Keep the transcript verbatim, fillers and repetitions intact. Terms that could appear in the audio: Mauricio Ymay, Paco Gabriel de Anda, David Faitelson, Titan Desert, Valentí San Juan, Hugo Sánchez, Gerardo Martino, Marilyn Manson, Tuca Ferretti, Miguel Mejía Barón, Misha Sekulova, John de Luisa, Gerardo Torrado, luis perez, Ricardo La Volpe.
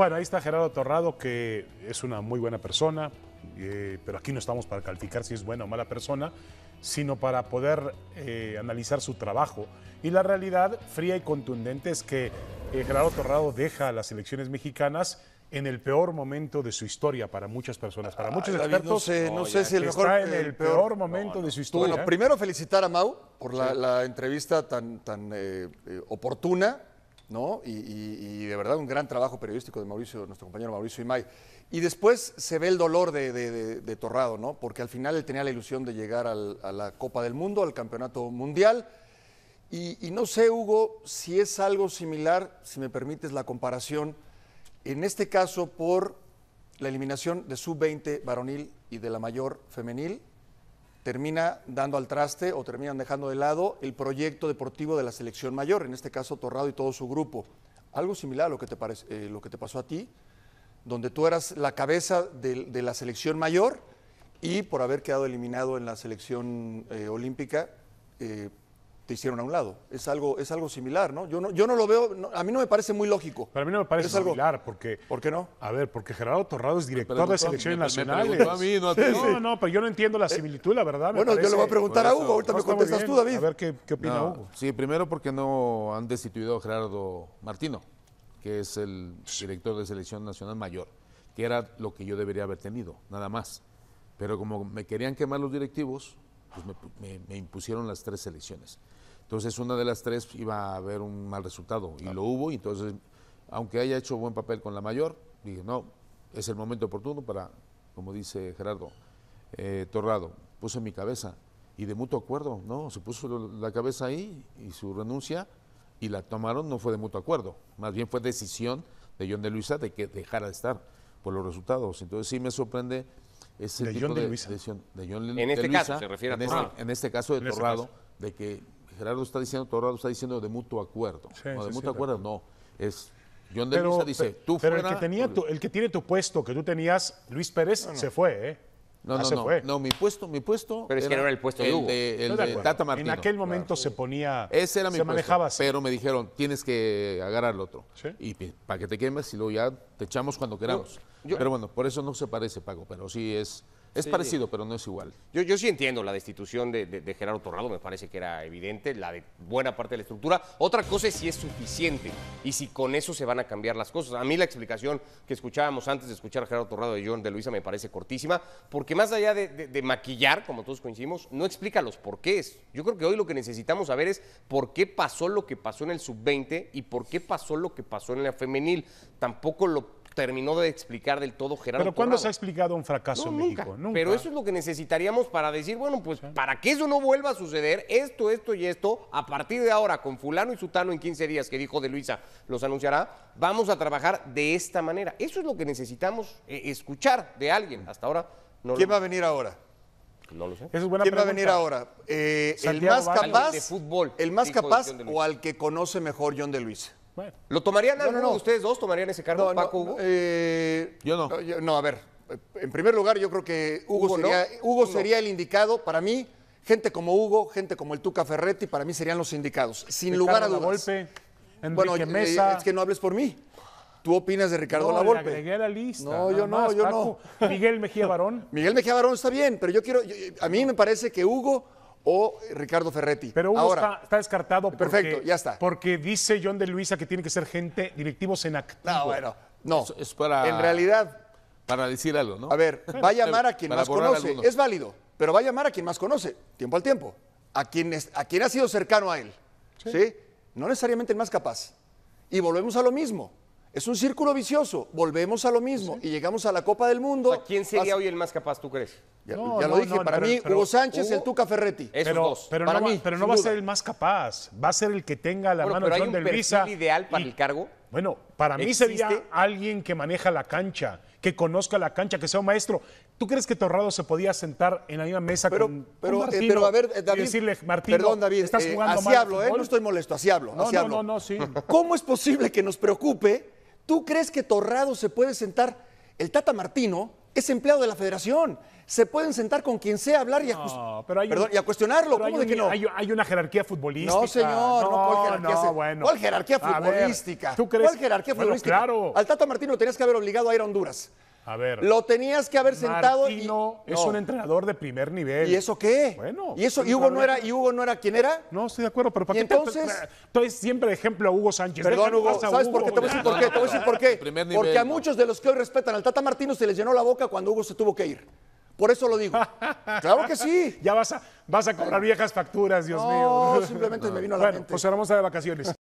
Bueno, ahí está Gerardo Torrado, que es una muy buena persona, eh, pero aquí no estamos para calificar si es buena o mala persona, sino para poder eh, analizar su trabajo. Y la realidad fría y contundente es que eh, Gerardo Torrado deja a las elecciones mexicanas en el peor momento de su historia para muchas personas, para ah, muchos David, expertos. No sé, no no, sé si el mejor, está en el peor, peor momento no, no. de su historia. Bueno, primero felicitar a Mau por la, sí. la entrevista tan, tan eh, eh, oportuna, ¿no? Y, y, y de verdad un gran trabajo periodístico de Mauricio, nuestro compañero Mauricio Ymay. Y después se ve el dolor de, de, de, de Torrado, ¿no? Porque al final él tenía la ilusión de llegar al, a la Copa del Mundo, al Campeonato Mundial. Y, y no sé, Hugo, si es algo similar, si me permites la comparación, en este caso por la eliminación de sub veinte varonil y de la mayor femenil, termina dando al traste o terminan dejando de lado el proyecto deportivo de la selección mayor, en este caso Torrado y todo su grupo. Algo similar a lo que te, parece, eh, lo que te pasó a ti, donde tú eras la cabeza de, de la selección mayor y por haber quedado eliminado en la selección eh, olímpica, eh, te hicieron a un lado. Es algo, es algo similar, ¿no? Yo no, yo no lo veo, no, a mí no me parece muy lógico. Para mí no me parece es similar algo, porque... ¿Por qué no? A ver, porque Gerardo Torrado es director preguntó, de selecciones me, nacionales. Me a mí, no, a ti. no, no, pero yo no entiendo la similitud, la verdad. Bueno, parece... yo le voy a preguntar a Hugo, ahorita no, me contestas tú, David. A ver qué, qué opina no, Hugo. Sí, primero porque no han destituido a Gerardo Martino, que es el director de selección nacional mayor, que era lo que yo debería haber tenido, nada más. Pero como me querían quemar los directivos, pues me, me, me impusieron las tres selecciones. Entonces una de las tres iba a haber un mal resultado y claro. lo hubo. Y entonces, aunque haya hecho buen papel con la mayor, dije, no, es el momento oportuno para, como dice Gerardo eh, Torrado, puso mi cabeza y de mutuo acuerdo, no, se puso la cabeza ahí y su renuncia y la tomaron no fue de mutuo acuerdo, más bien fue decisión de John de Luisa de que dejara de estar por los resultados. Entonces sí me sorprende ese de tipo John de, de Luisa. De, de John en este de Luisa, caso se refiere a en este, en este caso de en Torrado, caso. de que Gerardo está diciendo, Torrado está diciendo de mutuo acuerdo. Sí, no, de sí, mutuo sí, acuerdo claro. no. Es John de pero, Luisa dice, pero, tú fuera... Pero el que, tenía tu, el que tiene tu puesto, que tú tenías, Luis Pérez, no, no. se fue, ¿eh? No, ah, no, no, no, mi puesto, mi puesto... Pero es que no era el puesto de Hugo. De, el no de Tata Martino. En aquel momento claro. se ponía... Ese era mi se puesto, manejaba así. Pero me dijeron, tienes que agarrar al otro. ¿Sí? Y para que te quemes y luego ya te echamos cuando queramos. Yo, yo, pero bueno, por eso no se parece, Paco, pero sí es... Es sí, parecido, pero no es igual. Yo, yo sí entiendo la destitución de, de, de Gerardo Torrado, me parece que era evidente, la de buena parte de la estructura. Otra cosa es si es suficiente y si con eso se van a cambiar las cosas. A mí la explicación que escuchábamos antes de escuchar a Gerardo Torrado de John de Luisa me parece cortísima, porque más allá de, de, de maquillar, como todos coincidimos, no explica los porqués. Yo creo que hoy lo que necesitamos saber es por qué pasó lo que pasó en el sub veinte y por qué pasó lo que pasó en la femenil. Tampoco lo terminó de explicar del todo Gerardo Torrado. ¿Pero cuándo se ha explicado un fracaso no, en nunca, México? Nunca. Pero eso es lo que necesitaríamos para decir, bueno, pues sí. para que eso no vuelva a suceder, esto, esto y esto, a partir de ahora, con fulano y sutano en quince días, que dijo de Luisa, los anunciará, vamos a trabajar de esta manera. Eso es lo que necesitamos eh, escuchar de alguien. Hasta ahora no ¿Quién lo... va a venir ahora? No lo sé. Es buena ¿Quién pregunta. va a venir ahora? Eh, ¿El más capaz, de fútbol, el más capaz o al que conoce mejor John de Luisa? Bueno. ¿Lo tomarían alguno no, no, no. ustedes dos? ¿Tomarían ese cargo, no, Paco, Hugo? No, eh, yo no. no. Yo, no, a ver, en primer lugar yo creo que Hugo, Hugo sería, no. Hugo sería no. el indicado. Para mí, gente como Hugo, gente como el Tuca Ferretti, para mí serían los indicados, sin Ricardo lugar a dudas. La Volpe, Enrique bueno, Mesa. Eh, es que no hables por mí. ¿Tú opinas de Ricardo no, La Volpe? Le agregué a la lista. No, yo no, más, yo Paco. no. Miguel Mejía Barón. Miguel Mejía Barón está bien, pero yo quiero, yo, a mí me parece que Hugo... o Ricardo Ferretti. Pero Hugo Ahora, está, está descartado porque, perfecto, ya está. porque dice John de Luisa que tiene que ser gente, directivos en activo. No, bueno, no. Es, es para, en realidad... Para decir algo, ¿no? A ver, bueno, va a llamar a quien más conoce. Algunos. Es válido, pero va a llamar a quien más conoce, tiempo al tiempo. A quien, es, a quien ha sido cercano a él. Sí. ¿sí? No necesariamente el más capaz. Y volvemos a lo mismo. Es un círculo vicioso, volvemos a lo mismo sí. y llegamos a la Copa del Mundo. ¿A quién sería hoy el más capaz, tú crees? Ya, no, ya lo no, dije, no, para no, mí pero, Hugo Sánchez, Hugo, el Tuca Ferretti. Esos pero, dos, pero para no, mí. Pero no va duda. a ser el más capaz, va a ser el que tenga la bueno, mano de John de Luisa. ¿Pero hay un perfil ideal para y, el cargo? Bueno, para mí ¿Existe? sería alguien que maneja la cancha, que conozca la cancha, que sea un maestro. ¿Tú crees que Torrado se podía sentar en la misma mesa pero, con, pero, con Martino eh, pero a ver, David, y decirle, Martino, perdón, David, estás jugando eh, así mal hablo, eh, no estoy molesto, así hablo, no, así no, hablo. No, no, no, sí. ¿Cómo es posible que nos preocupe? ¿Tú crees que Torrado se puede sentar? El Tata Martino... es empleado de la federación. Se pueden sentar con quien sea a hablar y a, no, pero hay un, perdón, y a cuestionarlo. Pero ¿cómo hay un, de que no? Hay, hay una jerarquía futbolística. No, señor. No, no, ¿cuál jerarquía, no, bueno. ¿Cuál jerarquía futbolística? Ver, ¿tú crees? ¿Cuál jerarquía bueno, futbolística? Claro. Al Tata Martino lo tenías que haber obligado a ir a Honduras. A ver. Lo tenías que haber sentado. Martino y, es no. un entrenador de primer nivel. ¿Y eso qué? Bueno. ¿Y eso? ¿Y Hugo, no era, ¿Y Hugo no era quien era? No, estoy de acuerdo, pero ¿para qué entonces? Estoy siempre de ejemplo a Hugo Sánchez. Perdón, Hugo, ¿sabes Hugo? por qué? Te voy a decir por qué. Te voy a decir por qué. Nivel, Porque a muchos de los que hoy respetan al Tata Martino se les llenó la boca cuando Hugo se tuvo que ir. Por eso lo digo. Claro que sí. Ya vas a, vas a cobrar viejas facturas, Dios no, mío. No, simplemente no. me vino a la bueno, mente. Pues vamos a de vacaciones.